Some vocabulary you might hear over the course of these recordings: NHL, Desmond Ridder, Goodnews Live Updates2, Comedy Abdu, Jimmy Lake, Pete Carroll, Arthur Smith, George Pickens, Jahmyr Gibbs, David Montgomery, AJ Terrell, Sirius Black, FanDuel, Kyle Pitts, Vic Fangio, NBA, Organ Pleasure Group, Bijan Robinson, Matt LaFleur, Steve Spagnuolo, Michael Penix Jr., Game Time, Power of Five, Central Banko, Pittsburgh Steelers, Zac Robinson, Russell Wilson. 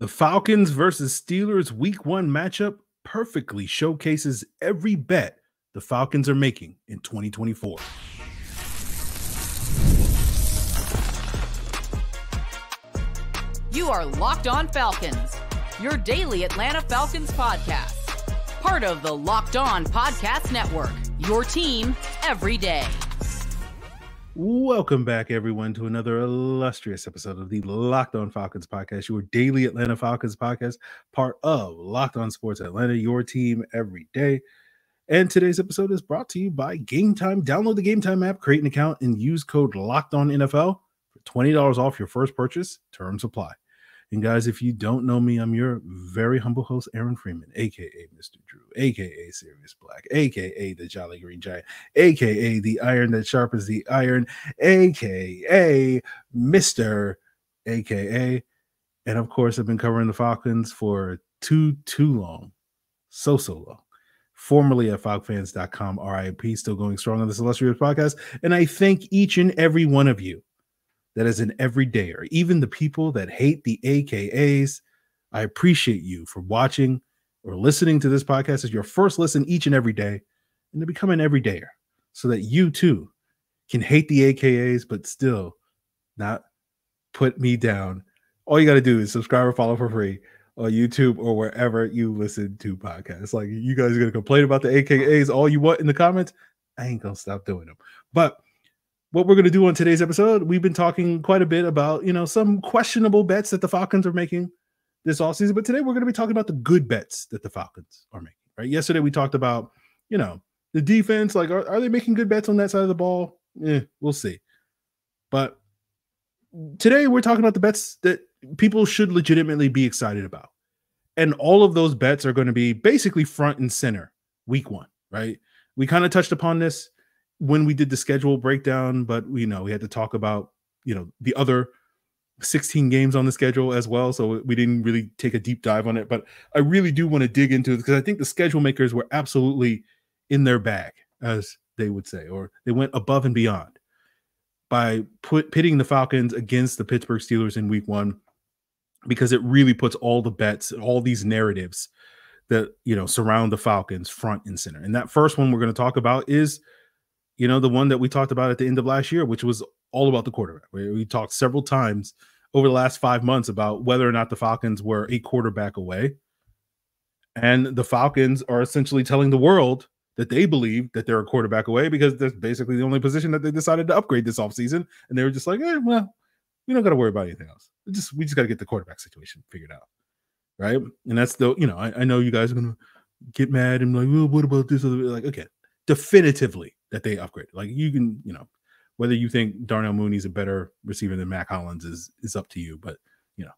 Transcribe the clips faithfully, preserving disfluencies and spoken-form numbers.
The Falcons versus Steelers week one matchup perfectly showcases every bet the Falcons are making in twenty twenty-four. You are Locked On Falcons, your daily Atlanta Falcons podcast. Part of the Locked On Podcast Network, your team every day. Welcome back, everyone, to another illustrious episode of the Locked On Falcons podcast, your daily Atlanta Falcons podcast, part of Locked On Sports Atlanta, your team every day. And today's episode is brought to you by Game Time. Download the Game Time app, create an account, and use code LOCKEDONNFL for twenty dollars off your first purchase. Terms apply. And guys, if you don't know me, I'm your very humble host, Aaron Freeman, a k a. Mister Drew, a k a. Sirius Black, a k a the Jolly Green Giant, a k a the iron that sharpens the iron, a k a. Mister a k a. And of course, I've been covering the Falcons for too, too long, so, so long. Formerly at Fogfans dot com, R I P, still going strong on this illustrious podcast. And I thank each and every one of you that is an everydayer, even the people that hate the A K As. I appreciate you for watching or listening to this podcast as your first listen each and every day, and to become an everydayer so that you too can hate the A K As, but still not put me down. All you got to do is subscribe or follow for free on YouTube or wherever you listen to podcasts. Like, you guys are going to complain about the A K As all you want in the comments. I ain't going to stop doing them. But what we're going to do on today's episode, we've been talking quite a bit about, you know, some questionable bets that the Falcons are making this offseason. But today we're going to be talking about the good bets that the Falcons are making, right? Yesterday we talked about, you know, the defense. Like, are, are they making good bets on that side of the ball? Eh, we'll see. But today we're talking about the bets that people should legitimately be excited about. And all of those bets are going to be basically front and center week one, right? We kind of touched upon this when we did the schedule breakdown, but you know, we had to talk about, you know, the other sixteen games on the schedule as well. So we didn't really take a deep dive on it, but I really do want to dig into it because I think the schedule makers were absolutely in their bag, as they would say, or they went above and beyond by put, pitting the Falcons against the Pittsburgh Steelers in week one, because it really puts all the bets, all these narratives that, you know, surround the Falcons front and center. And that first one we're going to talk about is, you know, the one that we talked about at the end of last year, which was all about the quarterback. We, we talked several times over the last five months about whether or not the Falcons were a quarterback away. And the Falcons are essentially telling the world that they believe that they're a quarterback away, because that's basically the only position that they decided to upgrade this offseason. And they were just like, eh, well, we don't got to worry about anything else. We just, we just got to get the quarterback situation figured out. Right. And that's the, you know, I, I know you guys are going to get mad and like, well, what about this? Like, okay, definitively that they upgrade. Like, you can, you know, whether you think Darnell Mooney's a better receiver than Mack Hollins is is up to you, but you know,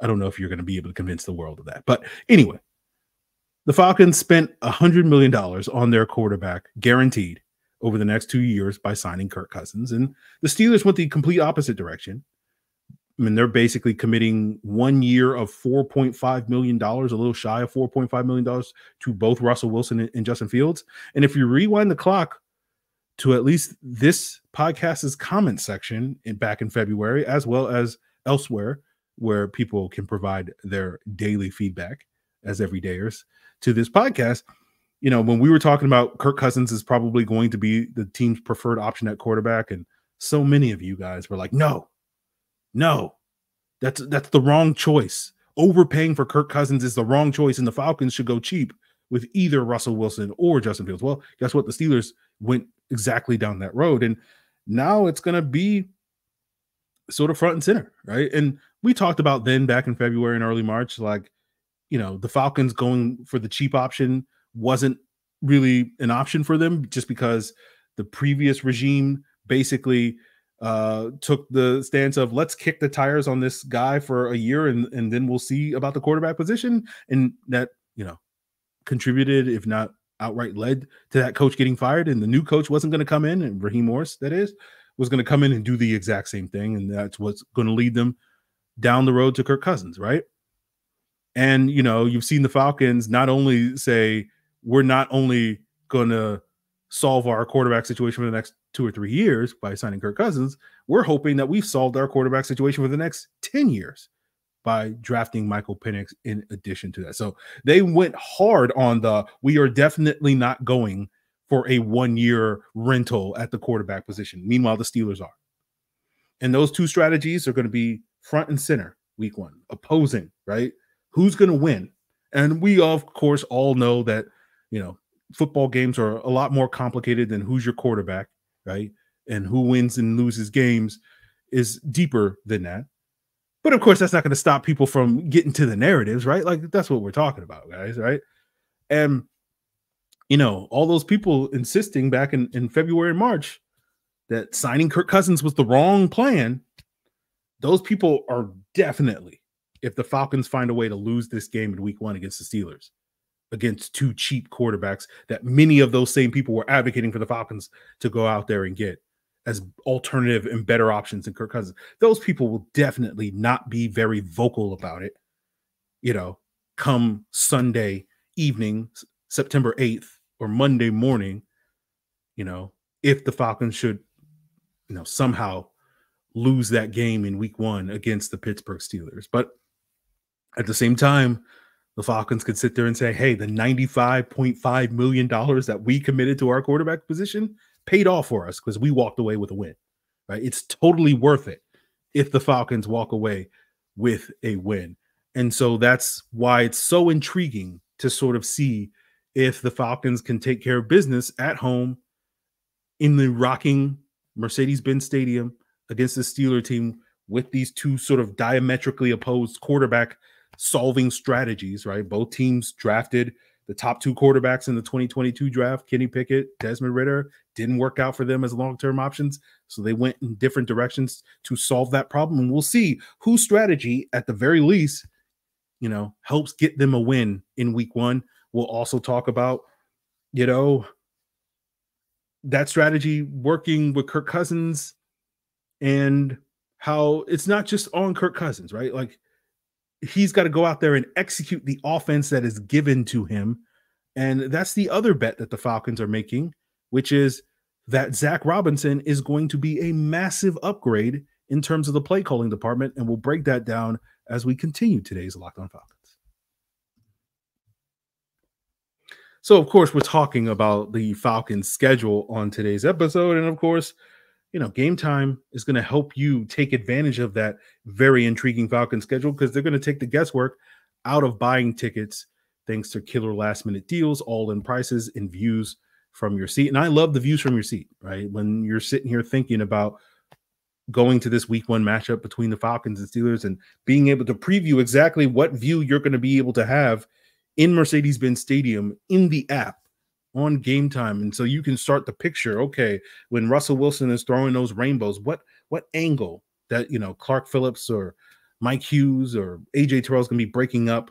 I don't know if you're going to be able to convince the world of that. But anyway, the Falcons spent a hundred million dollars on their quarterback guaranteed over the next two years by signing Kirk Cousins, and the Steelers went the complete opposite direction. I mean, they're basically committing one year of four point five million dollars, a little shy of four point five million dollars, to both Russell Wilson and Justin Fields. And if you rewind the clock to at least this podcast's comment section in, back in February, as well as elsewhere where people can provide their daily feedback as everydayers to this podcast, you know, when we were talking about Kirk Cousins is probably going to be the team's preferred option at quarterback, and so many of you guys were like, no, no, that's that's the wrong choice. Overpaying for Kirk Cousins is the wrong choice, and the Falcons should go cheap with either Russell Wilson or Justin Fields. Well, guess what? The Steelers went exactly down that road, and now it's going to be sort of front and center, right? And we talked about then back in February and early March, like, you know, the Falcons going for the cheap option wasn't really an option for them, just because the previous regime basically uh, took the stance of, let's kick the tires on this guy for a year, and, and then we'll see about the quarterback position. And that, you know, contributed, if not outright led, to that coach getting fired. And the new coach wasn't going to come in, and Raheem Morris, that is, was going to come in and do the exact same thing. And that's what's going to lead them down the road to Kirk Cousins, right? And, you know, you've seen the Falcons not only say, we're not only going to solve our quarterback situation for the next two or three years by signing Kirk Cousins, we're hoping that we've solved our quarterback situation for the next ten years by drafting Michael Penix in addition to that. So they went hard on the, we are definitely not going for a one-year rental at the quarterback position. Meanwhile, the Steelers are. And those two strategies are going to be front and center week one, opposing, right? Who's going to win? And we, of course, all know that, you know, football games are a lot more complicated than who's your quarterback, right? And who wins and loses games is deeper than that. But of course, that's not going to stop people from getting to the narratives, right? Like, that's what we're talking about, guys, right? And, you know, all those people insisting back in, in February and March that signing Kirk Cousins was the wrong plan, those people are definitely, if the Falcons find a way to lose this game in week one against the Steelers, against two cheap quarterbacks that many of those same people were advocating for the Falcons to go out there and get as alternative and better options than Kirk Cousins, those people will definitely not be very vocal about it, you know, come Sunday evening, September eighth, or Monday morning, you know, if the Falcons should, you know, somehow lose that game in week one against the Pittsburgh Steelers. But at the same time, the Falcons could sit there and say, hey, the ninety-five point five million dollars that we committed to our quarterback position paid off for us because we walked away with a win, right? It's totally worth it if the Falcons walk away with a win. And so that's why it's so intriguing to sort of see if the Falcons can take care of business at home in the rocking Mercedes-Benz Stadium against the Steeler team with these two sort of diametrically opposed quarterback solving strategies, right? Both teams drafted the top two quarterbacks in the twenty twenty-two draft, Kenny Pickett, Desmond Ridder, didn't work out for them as long-term options. So they went in different directions to solve that problem. And we'll see whose strategy, at the very least, you know, helps get them a win in week one. We'll also talk about, you know, that strategy working with Kirk Cousins and how it's not just on Kirk Cousins, right? Like, he's got to go out there and execute the offense that is given to him. And that's the other bet that the Falcons are making, which is that Zac Robinson is going to be a massive upgrade in terms of the play calling department. And we'll break that down as we continue today's Locked On Falcons. So, of course, we're talking about the Falcons schedule on today's episode. And, of course, you know, Game Time is going to help you take advantage of that very intriguing Falcons schedule because they're going to take the guesswork out of buying tickets thanks to killer last-minute deals, all-in prices, and views from your seat. And I love the views from your seat, right? When you're sitting here thinking about going to this week one matchup between the Falcons and Steelers and being able to preview exactly what view you're going to be able to have in Mercedes-Benz Stadium in the app on Game Time. And so you can start the picture. Okay, when Russell Wilson is throwing those rainbows, what what angle that, you know, Clark Phillips or Mike Hughes or A J Terrell is going to be breaking up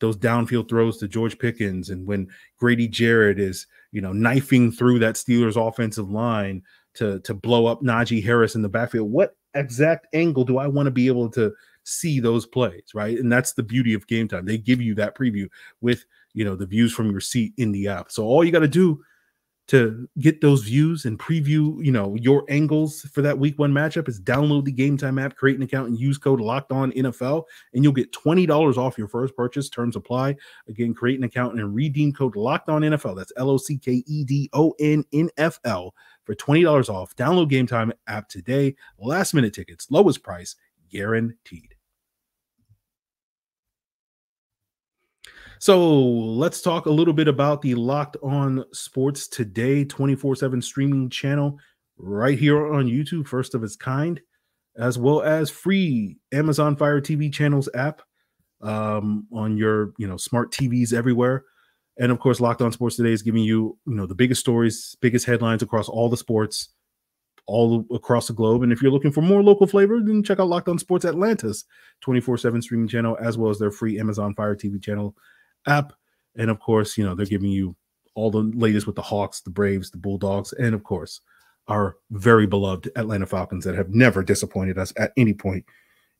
those downfield throws to George Pickens, and when Grady Jarrett is, you know, knifing through that Steelers offensive line to to blow up Najee Harris in the backfield, what exact angle do I want to be able to see those plays, right? And that's the beauty of Game Time. They give you that preview with, you know, the views from your seat in the app. So all you got to do to get those views and preview, you know, your angles for that week one matchup is download the Game Time app, create an account, and use code Locked On N F L, and you'll get twenty dollars off your first purchase. Terms apply. Again, create an account and redeem code Locked On N F L. That's L O C K E D O N N F L for twenty dollars off. Download Game Time app today. Last minute tickets, lowest price guaranteed. So let's talk a little bit about the Locked On Sports Today twenty-four seven streaming channel right here on YouTube, first of its kind, as well as free Amazon Fire T V channels app um, on your, you know, smart T Vs everywhere. And of course, Locked On Sports Today is giving you, you know, the biggest stories, biggest headlines across all the sports, all across the globe. And if you're looking for more local flavor, then check out Locked On Sports Atlanta's twenty-four seven streaming channel, as well as their free Amazon Fire T V channel app. And of course, you know, they're giving you all the latest with the Hawks, the Braves, the Bulldogs, and of course, our very beloved Atlanta Falcons that have never disappointed us at any point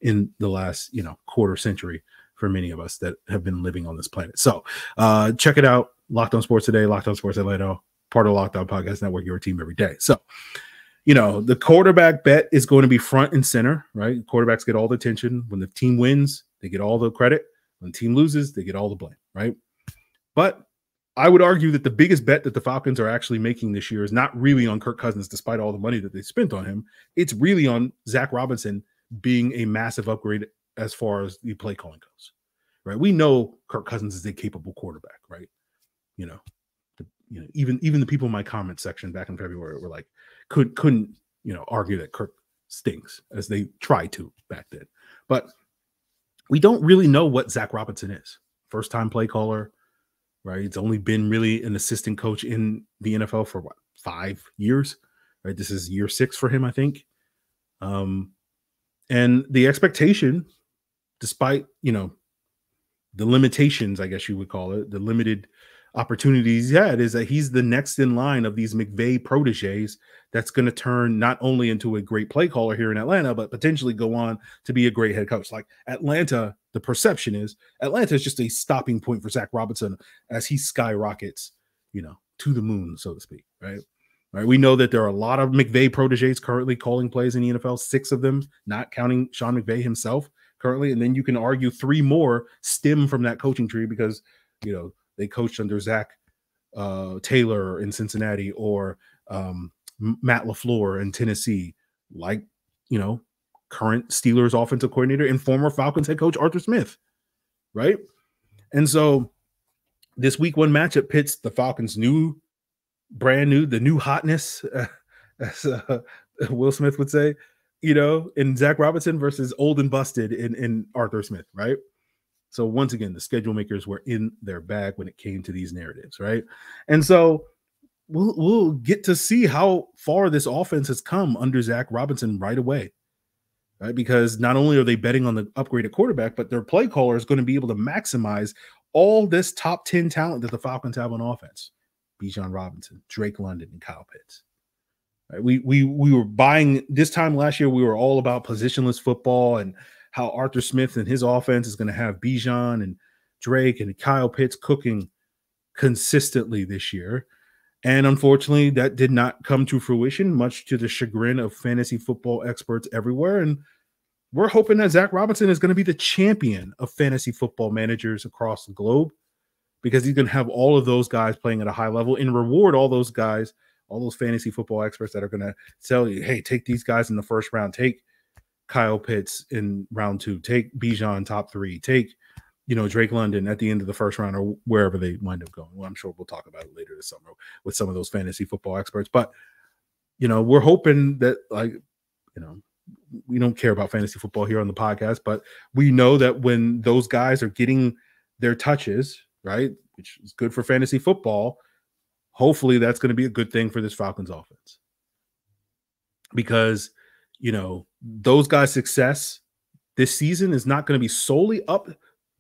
in the last, you know, quarter century for many of us that have been living on this planet. So uh, check it out. Locked On Sports Today, Locked On Sports Atlanta, part of Locked On Podcast Network, your team every day. So, you know, the quarterback bet is going to be front and center, right? Quarterbacks get all the attention. When the team wins, They get all the credit. When the team loses, they get all the blame, right? But I would argue that the biggest bet that the Falcons are actually making this year is not really on Kirk Cousins, despite all the money that they spent on him. It's really on Zac Robinson being a massive upgrade as far as the play calling goes, right? We know Kirk Cousins is a capable quarterback, right? You know, the, you know, even even the people in my comment section back in February were like, could couldn't you know argue that Kirk stinks, as they tried to back then. But we don't really know what Zac Robinson is. First time play caller, right? It's only been really an assistant coach in the N F L for what, five years, right? This is year six for him, I think. Um, and the expectation, despite, you know, the limitations, I guess you would call it, the limited opportunities he's had, is that he's the next in line of these McVay proteges that's going to turn not only into a great play caller here in Atlanta, but potentially go on to be a great head coach. Like Atlanta, the perception is Atlanta is just a stopping point for Zac Robinson as he skyrockets, you know, to the moon, so to speak, right? Right. We know that there are a lot of McVay proteges currently calling plays in the N F L, six of them, not counting Sean McVay himself currently. And then you can argue three more stem from that coaching tree because, you know, they coached under Zach uh, Taylor in Cincinnati, or um, Matt LaFleur in Tennessee, like, you know, current Steelers offensive coordinator and former Falcons head coach Arthur Smith, right? And so this week one matchup pits the Falcons' new, brand new, the new hotness, uh, as uh, Will Smith would say, you know, in Zac Robinson versus old and busted in, in Arthur Smith, right? So once again, the schedule makers were in their bag when it came to these narratives, right? And so we'll, we'll get to see how far this offense has come under Zac Robinson right away. Right, because not only are they betting on the upgraded quarterback, but their play caller is going to be able to maximize all this top ten talent that the Falcons have on offense. Bijan Robinson, Drake London, and Kyle Pitts. Right, we we we were buying this time last year. We were all about positionless football and how Arthur Smith and his offense is going to have Bijan and Drake and Kyle Pitts cooking consistently this year. And unfortunately, that did not come to fruition, much to the chagrin of fantasy football experts everywhere. And we're hoping that Zac Robinson is going to be the champion of fantasy football managers across the globe, because he's going to have all of those guys playing at a high level and reward all those guys, all those fantasy football experts that are going to tell you, hey, take these guys in the first round, take Kyle Pitts in round two, take Bijan top three, take, you know, Drake London at the end of the first round, or wherever they wind up going. Well, I'm sure we'll talk about it later this summer with some of those fantasy football experts. But, you know, we're hoping that, like, you know, we don't care about fantasy football here on the podcast, but we know that when those guys are getting their touches, right, which is good for fantasy football, hopefully that's going to be a good thing for this Falcons offense. Because, you know, those guys' success this season is not going to be solely up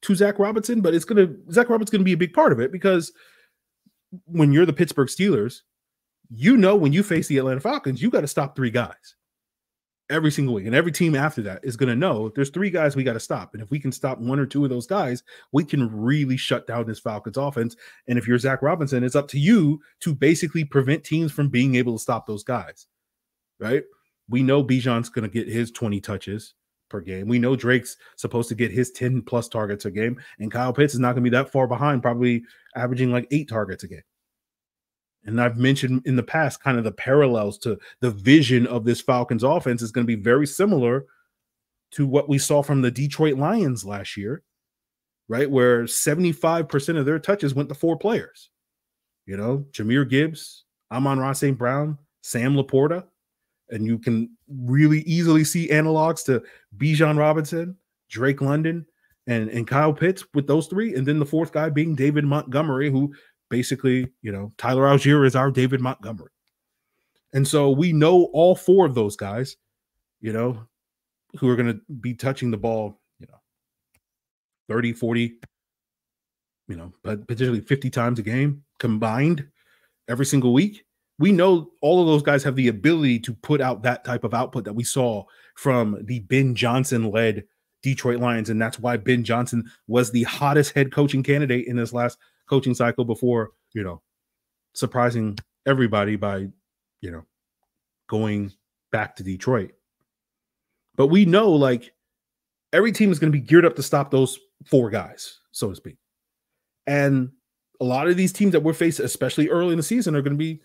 to Zac Robinson, but it's going to, Zac Robinson's going to be a big part of it, because when you're the Pittsburgh Steelers, you know, when you face the Atlanta Falcons, you got to stop three guys every single week. And every team after that is going to know there's three guys we got to stop. And if we can stop one or two of those guys, we can really shut down this Falcons offense. And if you're Zac Robinson, it's up to you to basically prevent teams from being able to stop those guys, right? We know Bijan's going to get his twenty touches per game. We know Drake's supposed to get his ten plus targets a game, and Kyle Pitts is not going to be that far behind, probably averaging like eight targets a game. And I've mentioned in the past kind of the parallels to the vision of this Falcons offense is going to be very similar to what we saw from the Detroit Lions last year, right? Where seventy-five percent of their touches went to four players, you know, Jahmyr Gibbs, Amon-Ra Saint Brown, Sam Laporta. And you can really easily see analogs to Bijan Robinson, Drake London, and, and Kyle Pitts with those three. And then the fourth guy being David Montgomery, who basically, you know, Tyler Algier is our David Montgomery. And so we know all four of those guys, you know, who are going to be touching the ball, you know, thirty, forty, you know, but potentially fifty times a game combined every single week. We know all of those guys have the ability to put out that type of output that we saw from the Ben Johnson-led Detroit Lions, and that's why Ben Johnson was the hottest head coaching candidate in this last coaching cycle before, you know, surprising everybody by, you know, going back to Detroit. But we know, like, every team is going to be geared up to stop those four guys, so to speak. And a lot of these teams that we're facing, especially early in the season, are going to be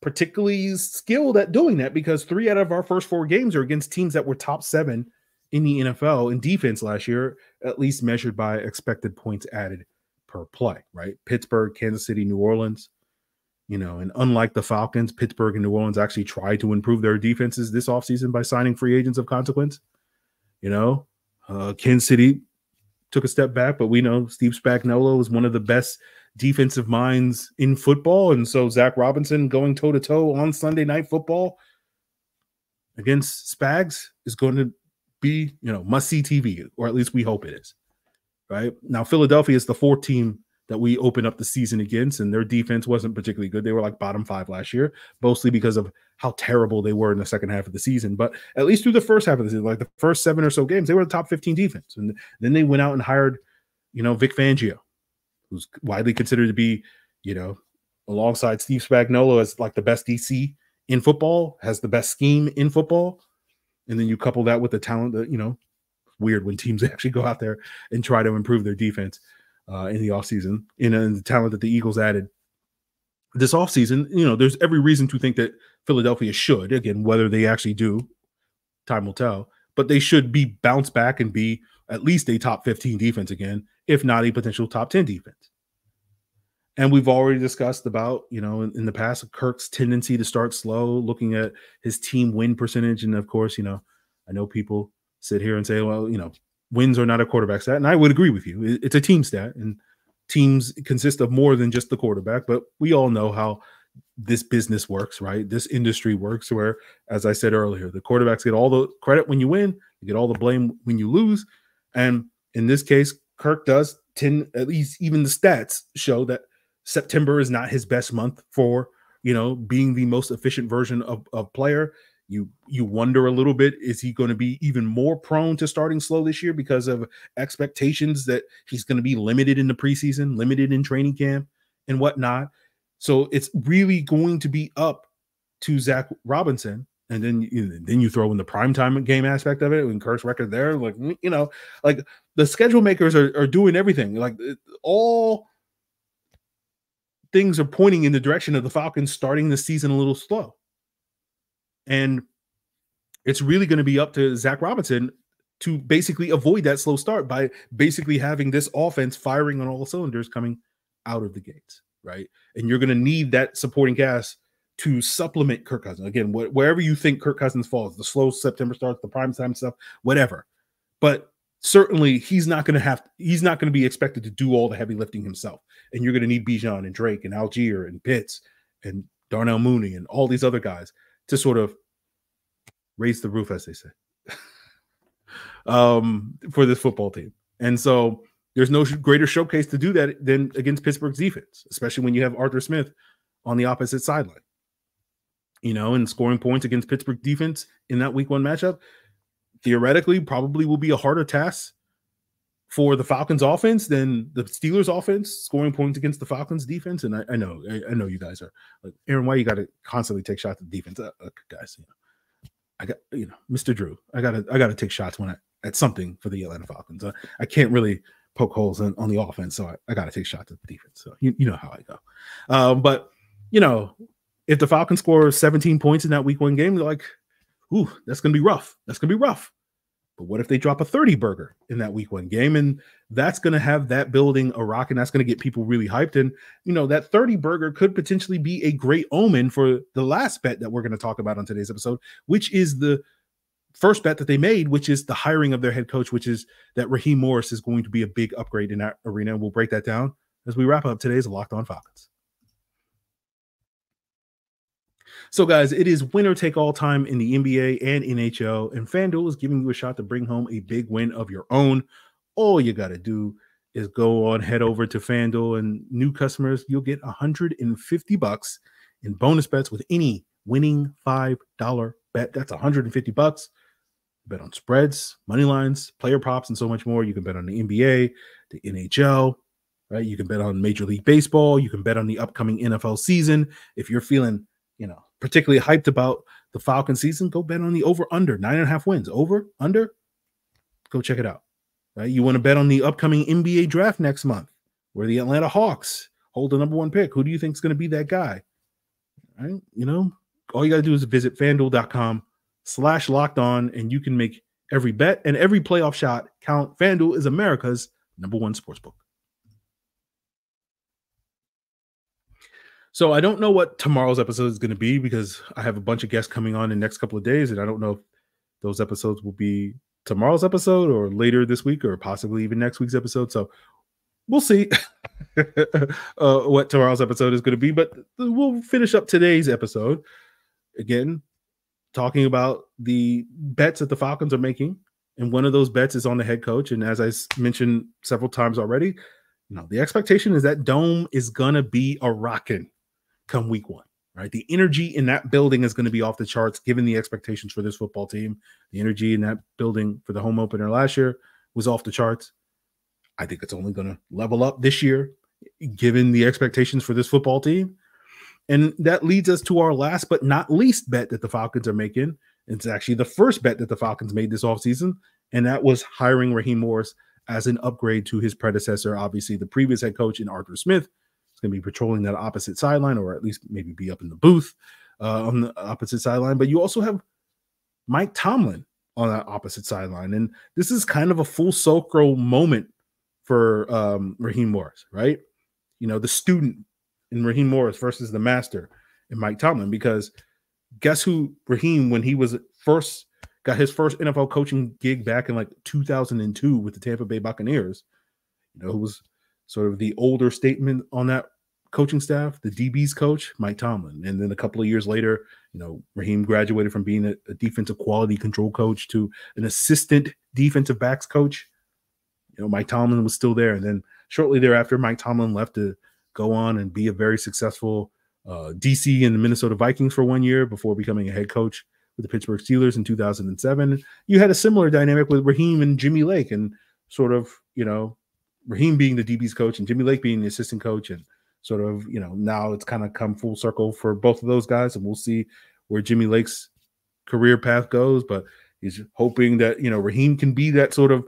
particularly skilled at doing that, because three out of our first four games are against teams that were top seven in the N F L in defense last year, at least measured by expected points added per play, right? Pittsburgh, Kansas City, New Orleans, you know, and unlike the Falcons, Pittsburgh and New Orleans actually tried to improve their defenses this offseason by signing free agents of consequence. You know, uh, Kansas City took a step back, but we know Steve Spagnuolo is one of the best defensive minds in football. And so Zac Robinson going toe-to-toe on Sunday Night Football against Spags is going to be, you know, must-see T V, or at least we hope it is, right? Now, Philadelphia is the fourth team that we opened up the season against, and their defense wasn't particularly good. They were like bottom five last year, mostly because of how terrible they were in the second half of the season. But at least through the first half of the season, like the first seven or so games, they were the top fifteen defense. And then they went out and hired, you know, Vic Fangio, who's widely considered to be, you know, alongside Steve Spagnuolo as like the best D C in football, has the best scheme in football. And then you couple that with the talent that, you know, weird when teams actually go out there and try to improve their defense Uh, in the offseason, in, in the talent that the Eagles added this offseason. You know, there's every reason to think that Philadelphia should, again, whether they actually do, time will tell, but they should be bounced back and be at least a top fifteen defense again, if not a potential top ten defense. And we've already discussed about, you know, in, in the past, Kirk's tendency to start slow, looking at his team win percentage. And of course, you know, I know people sit here and say, well, you know, wins are not a quarterback stat, and I would agree with you. It's a team stat, and teams consist of more than just the quarterback, but we all know how this business works, right? This industry works where, as I said earlier, the quarterbacks get all the credit when you win, you get all the blame when you lose, and in this case, Kirk does tend, at least even the stats show that September is not his best month for, you know, being the most efficient version of a player. You you wonder a little bit, is he going to be even more prone to starting slow this year because of expectations that he's going to be limited in the preseason, limited in training camp and whatnot? So it's really going to be up to Zac Robinson. And then you, then you throw in the primetime game aspect of it and Kirk's record there. Like, you know, like the schedule makers are, are doing everything. Like all things are pointing in the direction of the Falcons starting the season a little slow. And it's really going to be up to Zac Robinson to basically avoid that slow start by basically having this offense firing on all cylinders coming out of the gates, right? And you're going to need that supporting cast to supplement Kirk Cousins. Again, wh wherever you think Kirk Cousins falls, the slow September starts, the primetime stuff, whatever. But certainly he's not going to have, he's not going to be expected to do all the heavy lifting himself. And you're going to need Bijan and Drake and Algier and Pitts and Darnell Mooney and all these other guys to sort of raise the roof, as they say, um, for this football team. And so there's no greater showcase to do that than against Pittsburgh's defense, especially when you have Arthur Smith on the opposite sideline. You know, and scoring points against Pittsburgh defense in that week one matchup, theoretically, probably will be a harder task for the Falcons offense than the Steelers offense, scoring points against the Falcons defense. And I, I know, I, I know you guys are like, Aaron, why you got to constantly take shots at the defense? Uh, uh, guys, you know, I got, you know, Mister Drew, I gotta, I gotta take shots when I, at something for the Atlanta Falcons. Uh, I can't really poke holes in, on the offense. So I, I gotta take shots at the defense. So you, you know how I go. Um, but you know, if the Falcons score seventeen points in that week one game, they're like, ooh, that's going to be rough. That's going to be rough. But what if they drop a thirty burger in that week one game? And that's going to have that building a rock, and that's going to get people really hyped. And, you know, that thirty burger could potentially be a great omen for the last bet that we're going to talk about on today's episode, which is the first bet that they made, which is the hiring of their head coach, which is that Raheem Morris is going to be a big upgrade in that arena. And we'll break that down as we wrap up today's Locked On Falcons. So, guys, it is winner take all time in the N B A and N H L, and FanDuel is giving you a shot to bring home a big win of your own. All you got to do is go on, head over to FanDuel, and new customers, you'll get one hundred fifty bucks in bonus bets with any winning five dollar bet. That's one hundred fifty bucks. Bet on spreads, money lines, player props, and so much more. You can bet on the N B A, the N H L, right? You can bet on Major League Baseball. You can bet on the upcoming N F L season. If you're feeling, you know, particularly hyped about the Falcon season, go bet on the over-under, nine and a half wins. Over, under, Go check it out. Right? You want to bet on the upcoming N B A draft next month, where the Atlanta Hawks hold the number one pick. Who do you think is going to be that guy? All right? You know, all you got to do is visit FanDuel dot com slash locked on, and you can make every bet and every playoff shot count. FanDuel is America's number one sportsbook. So I don't know what tomorrow's episode is going to be, because I have a bunch of guests coming on in the next couple of days, and I don't know if those episodes will be tomorrow's episode or later this week or possibly even next week's episode. So we'll see uh, what tomorrow's episode is going to be, but we'll finish up today's episode. Again, talking about the bets that the Falcons are making, and one of those bets is on the head coach. And as I mentioned several times already, you know, the expectation is that dome is going to be a rockin' come week one, right? The energy in that building is going to be off the charts, given the expectations for this football team. The energy in that building for the home opener last year was off the charts. I think it's only going to level up this year, given the expectations for this football team. And that leads us to our last but not least bet that the Falcons are making. It's actually the first bet that the Falcons made this offseason, and that was hiring Raheem Morris as an upgrade to his predecessor. Obviously, the previous head coach in Arthur Smith going to be patrolling that opposite sideline, or at least maybe be up in the booth uh, on the opposite sideline. But you also have Mike Tomlin on that opposite sideline. And this is kind of a full circle moment for um, Raheem Morris, right? You know, the student in Raheem Morris versus the master in Mike Tomlin, because guess who Raheem, when he was first, got his first N F L coaching gig back in like two thousand two with the Tampa Bay Buccaneers, you know, who was sort of the older statement on that coaching staff, the D B's coach, Mike Tomlin. And then a couple of years later, you know, Raheem graduated from being a, a defensive quality control coach to an assistant defensive backs coach. You know, Mike Tomlin was still there. And then shortly thereafter, Mike Tomlin left to go on and be a very successful uh, D C and the Minnesota Vikings for one year before becoming a head coach with the Pittsburgh Steelers in two thousand seven. You had a similar dynamic with Raheem and Jimmy Lake, and sort of, you know, Raheem being the D B's coach and Jimmy Lake being the assistant coach, and sort of, you know, now it's kind of come full circle for both of those guys, and we'll see where Jimmy Lake's career path goes. But he's hoping that, you know, Raheem can be that sort of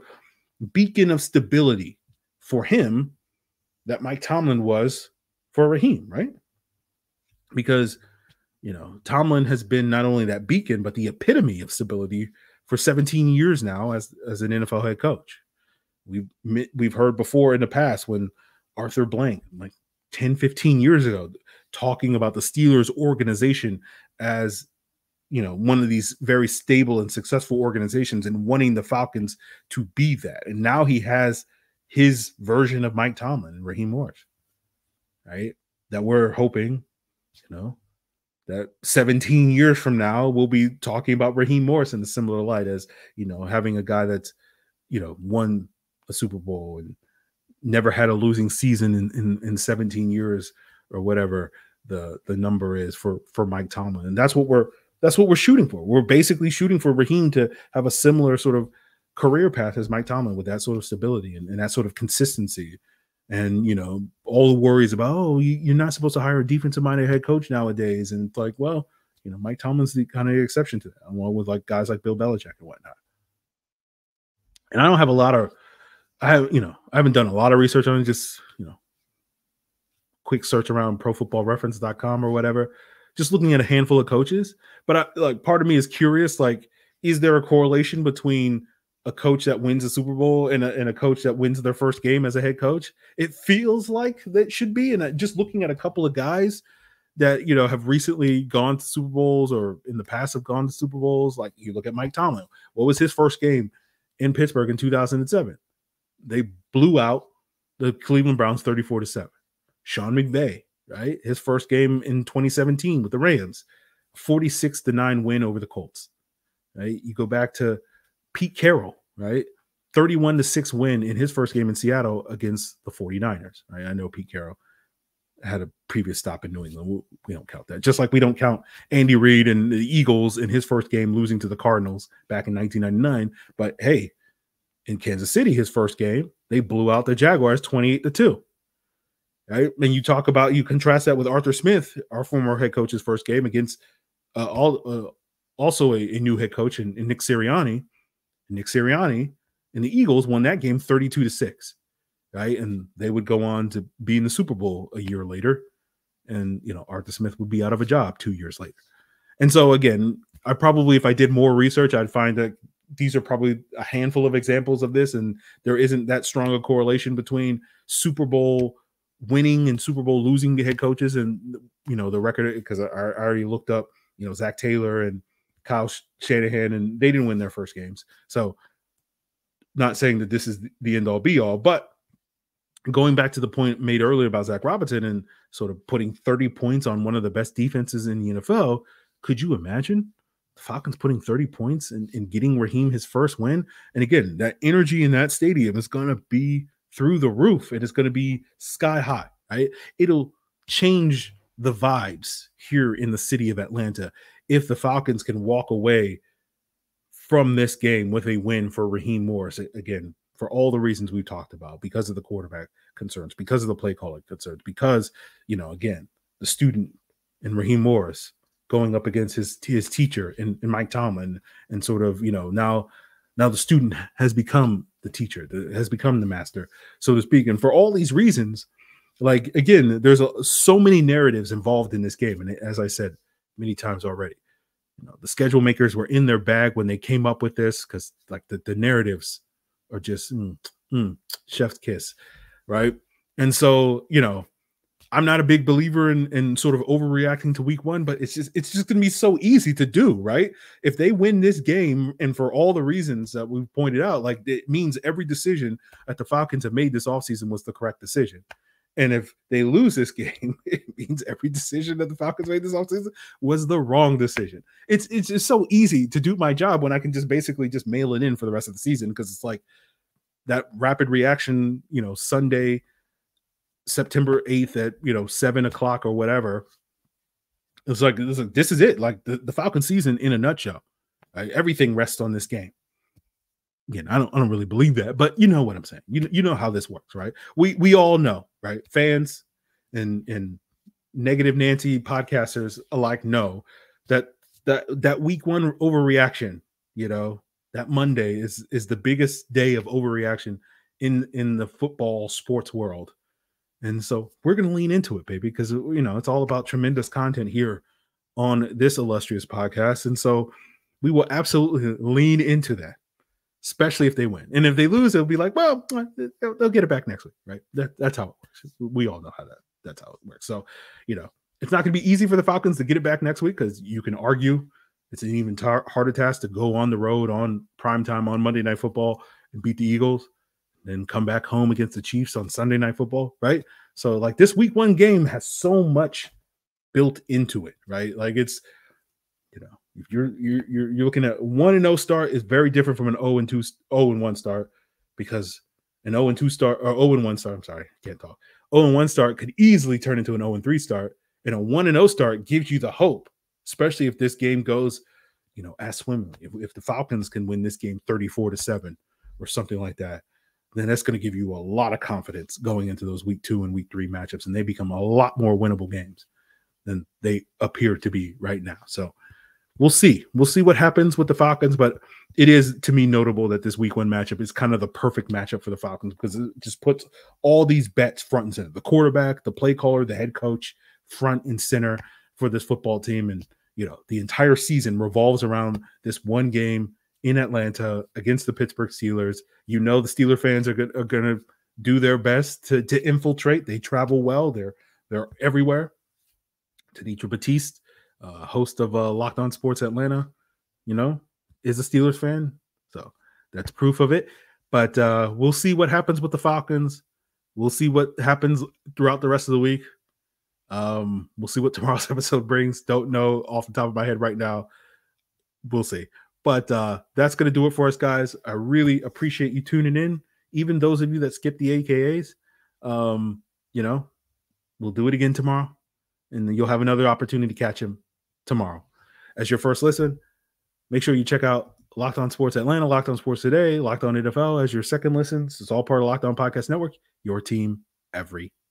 beacon of stability for him that Mike Tomlin was for Raheem, right? Because, you know, Tomlin has been not only that beacon, but the epitome of stability for seventeen years now as, as an N F L head coach. We've, we've heard before in the past when Arthur Blank, like ten, fifteen years ago, talking about the Steelers organization as, you know, one of these very stable and successful organizations, and wanting the Falcons to be that. And now he has his version of Mike Tomlin and Raheem Morris, right? That we're hoping, you know, that seventeen years from now, we'll be talking about Raheem Morris in a similar light as, you know, having a guy that's, you know, won a Super Bowl and never had a losing season in, in, in seventeen years or whatever the, the number is for, for Mike Tomlin. And that's what we're, that's what we're shooting for. We're basically shooting for Raheem to have a similar sort of career path as Mike Tomlin, with that sort of stability and, and that sort of consistency. And, you know, all the worries about, oh, you, you're not supposed to hire a defensive minded head coach nowadays. And it's like, well, you know, Mike Tomlin's the kind of the exception to that, along with like guys like Bill Belichick and whatnot. And I don't have a lot of, I have, you know, I haven't done a lot of research on it, just, you know, quick search around pro football reference dot com or whatever, just looking at a handful of coaches. But I, like, part of me is curious, like, is there a correlation between a coach that wins a Super Bowl and a, and a coach that wins their first game as a head coach? It feels like that should be. And just looking at a couple of guys that, you know, have recently gone to Super Bowls or in the past have gone to Super Bowls, like you look at Mike Tomlin, what was his first game in Pittsburgh in two thousand seven? They blew out the Cleveland Browns thirty-four to seven. Sean McVay, right? His first game in twenty seventeen with the Rams, forty-six to nine win over the Colts. Right? You go back to Pete Carroll, right? thirty-one to six win in his first game in Seattle against the forty-niners. Right? I know Pete Carroll had a previous stop in New England. We don't count that. Just like we don't count Andy Reid and the Eagles in his first game losing to the Cardinals back in nineteen ninety-nine. But hey, in Kansas City, his first game, they blew out the Jaguars twenty-eight to two. Right? And you talk about, you contrast that with Arthur Smith, our former head coach's first game against uh, all, uh, also a, a new head coach in, in Nick Sirianni. Nick Sirianni and the Eagles won that game thirty-two to six, right? And they would go on to be in the Super Bowl a year later, and you know, Arthur Smith would be out of a job two years later. And so again, I probably, if I did more research, I'd find that these are probably a handful of examples of this, and there isn't that strong a correlation between Super Bowl winning and Super Bowl losing to head coaches, and you know, the record, because I, I already looked up, you know, Zach Taylor and Kyle Shanahan, and they didn't win their first games. So not saying that this is the end all be all, but going back to the point made earlier about Zac Robinson and sort of putting thirty points on one of the best defenses in the N F L, could you imagine the Falcons putting thirty points and, and getting Raheem his first win? And again, that energy in that stadium is going to be through the roof, and it's going to be sky high, right? It'll change the vibes here in the city of Atlanta if the Falcons can walk away from this game with a win for Raheem Morris, again, for all the reasons we've talked about, because of the quarterback concerns, because of the play calling concerns, because, you know, again, the student and Raheem Morris going up against his his teacher and, and Mike Tomlin, and sort of, you know, now now the student has become the teacher, the, has become the master, so to speak. And for all these reasons, like, again, there's a, so many narratives involved in this game. And as I said many times already, you know, the schedule makers were in their bag when they came up with this, because like the, the narratives are just mm, mm, chef's kiss, right? And so, you know, I'm not a big believer in, in sort of overreacting to week one, but it's just it's just going to be so easy to do, right? If they win this game, and for all the reasons that we've pointed out, like, it means every decision that the Falcons have made this offseason was the correct decision. And if they lose this game, it means every decision that the Falcons made this offseason was the wrong decision. It's it's just so easy to do my job when I can just basically just mail it in for the rest of the season, because it's like that rapid reaction, you know, Sunday, September eighth at, you know, seven o'clock or whatever. It's like, it's like, this is it. Like the, the Falcon season in a nutshell. Like, everything rests on this game. Again, I don't, I don't really believe that, but you know what I'm saying. You, you know how this works, right? We we all know, right? Fans and and negative Nancy podcasters alike know that that that week one overreaction, you know, that Monday is is the biggest day of overreaction in in the football sports world, and so we're gonna lean into it, baby, because you know it's all about tremendous content here on this illustrious podcast, and so we will absolutely lean into that. Especially if they win, and if they lose, it'll be like, well, they'll, they'll get it back next week, right? That, that's how it works. We all know how that that's how it works. So, you know, it's not going to be easy for the Falcons to get it back next week, because you can argue it's an even tar- harder task to go on the road on primetime on Monday Night Football and beat the Eagles, then come back home against the Chiefs on Sunday Night Football, right? So, like, this week one game has so much built into it, right? Like, it's, you know. If you're you're you're looking at one and zero start is very different from an zero and two zero and one start, because an zero and two start or zero and one start. I'm sorry, can't talk. Zero and one start could easily turn into an zero and three start, and a one and zero start gives you the hope, especially if this game goes, you know, as swimmingly. If, if the Falcons can win this game thirty-four to seven or something like that, then that's going to give you a lot of confidence going into those week two and week three matchups, and they become a lot more winnable games than they appear to be right now. So. We'll see. We'll see what happens with the Falcons, but it is, to me, notable that this week one matchup is kind of the perfect matchup for the Falcons, because it just puts all these bets front and center. The quarterback, the play caller, the head coach, front and center for this football team. And, you know, the entire season revolves around this one game in Atlanta against the Pittsburgh Steelers. You know the Steeler fans are go- are going to do their best to, to infiltrate. They travel well. They're, they're everywhere. Tanitra Batiste, Uh, host of uh, Locked On Sports Atlanta, you know, is a Steelers fan. So that's proof of it. But uh, we'll see what happens with the Falcons. We'll see what happens throughout the rest of the week. Um, we'll see what tomorrow's episode brings. Don't know off the top of my head right now. We'll see. But uh, that's going to do it for us, guys. I really appreciate you tuning in. Even those of you that skip the A K As, um, you know, we'll do it again tomorrow. And then you'll have another opportunity to catch him tomorrow. As your first listen, make sure you check out Locked On Sports Atlanta, Locked On Sports Today, Locked On N F L as your second listen. It's all part of Locked On Podcast Network, your team every